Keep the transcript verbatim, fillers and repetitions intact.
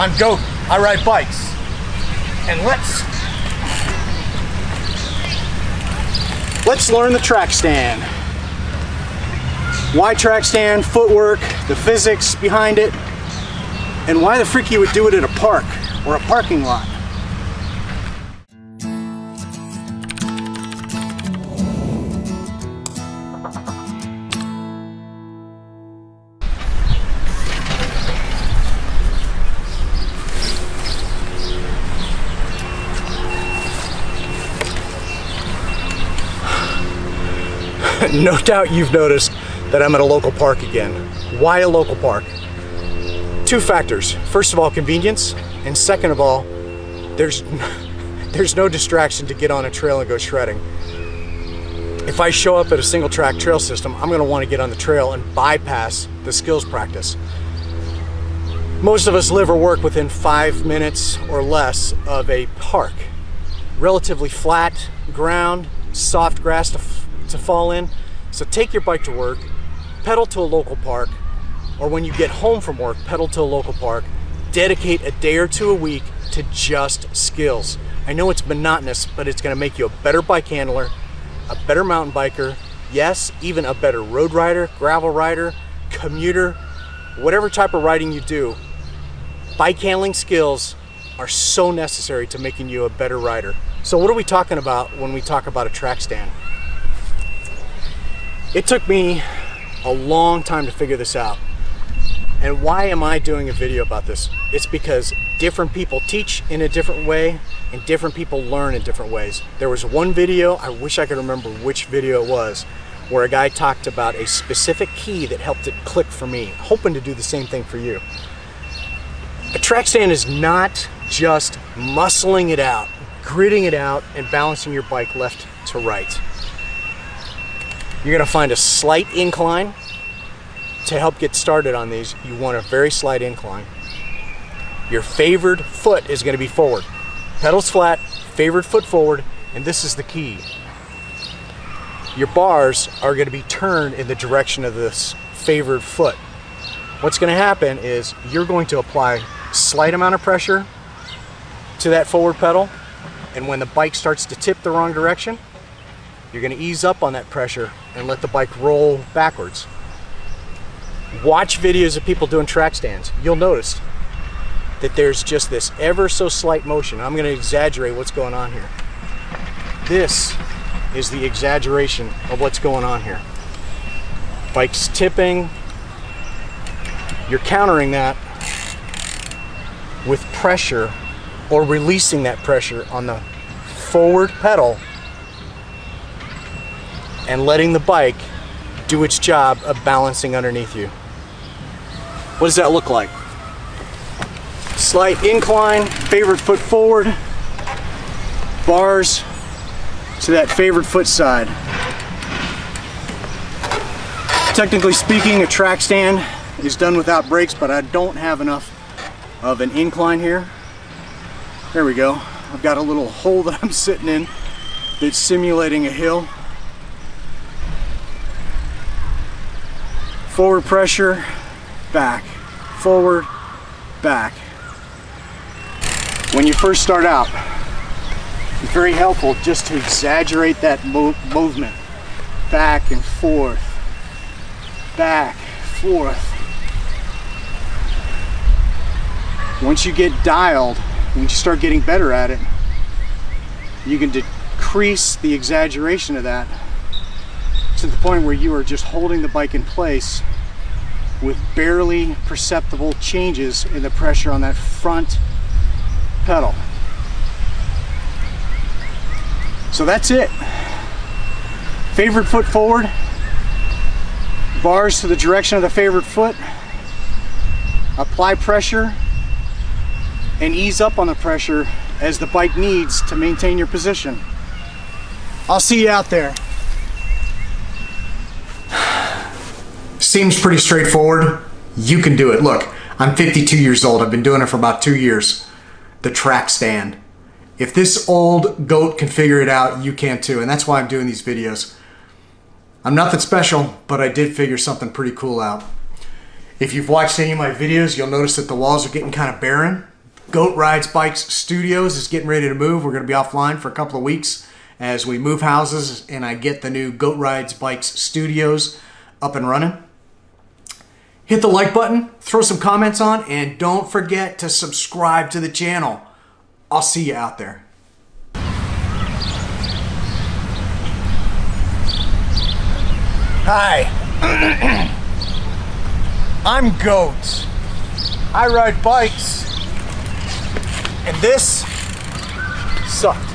I'm Goat, I ride bikes. And let's... Let's learn the track stand. Why track stand, footwork, the physics behind it, and why the frick you would do it at a park or a parking lot. No doubt you've noticed that I'm at a local park again. Why a local park? Two factors. First of all, convenience, and second of all, there's there's no distraction to get on a trail and go shredding. If I show up at a single track trail system, I'm gonna wanna get on the trail and bypass the skills practice. Most of us live or work within five minutes or less of a park. Relatively flat ground, soft grass to to fall in. So take your bike to work, pedal to a local park, or when you get home from work, pedal to a local park. Dedicate a day or two a week to just skills. I know it's monotonous, but it's gonna make you a better bike handler, a better mountain biker, yes, even a better road rider, gravel rider, commuter, whatever type of riding you do. Bike handling skills are so necessary to making you a better rider. So what are we talking about when we talk about a track stand? It took me a long time to figure this out. And why am I doing a video about this? It's because different people teach in a different way and different people learn in different ways. There was one video, I wish I could remember which video it was, where a guy talked about a specific key that helped it click for me, hoping to do the same thing for you. A track stand is not just muscling it out, gritting it out, and balancing your bike left to right. You're gonna find a slight incline. To help get started on these, you want a very slight incline. Your favored foot is gonna be forward. Pedals flat, favored foot forward, and this is the key. Your bars are gonna be turned in the direction of this favored foot. What's gonna happen is you're going to apply a slight amount of pressure to that forward pedal, and when the bike starts to tip the wrong direction, you're gonna ease up on that pressure and let the bike roll backwards. Watch videos of people doing track stands. You'll notice that there's just this ever so slight motion. I'm gonna exaggerate what's going on here. This is the exaggeration of what's going on here. Bike's tipping. You're countering that with pressure or releasing that pressure on the forward pedal and letting the bike do its job of balancing underneath you. What does that look like? Slight incline, favored foot forward, bars to that favored foot side. Technically speaking, a track stand is done without brakes, but I don't have enough of an incline here. There we go. I've got a little hole that I'm sitting in that's simulating a hill. Forward pressure, back, forward, back. When you first start out, it's very helpful just to exaggerate that mo movement. Back and forth, back, forth. Once you get dialed, when you start getting better at it, you can decrease the exaggeration of that to the point where you are just holding the bike in place with barely perceptible changes in the pressure on that front pedal. So that's it. Favored foot forward, bars to the direction of the favored foot, apply pressure, and ease up on the pressure as the bike needs to maintain your position. I'll see you out there. Seems pretty straightforward. You can do it. Look, I'm fifty-two years old. I've been doing it for about two years. The track stand. If this old goat can figure it out, you can too. And that's why I'm doing these videos. I'm nothing special, but I did figure something pretty cool out. If you've watched any of my videos, you'll notice that the walls are getting kind of barren. Goat Rides Bikes Studios is getting ready to move. We're going to be offline for a couple of weeks as we move houses and I get the new Goat Rides Bikes Studios up and running. Hit the like button, throw some comments on, and don't forget to subscribe to the channel. I'll see you out there. Hi. I'm Goat. I ride bikes. And this sucked.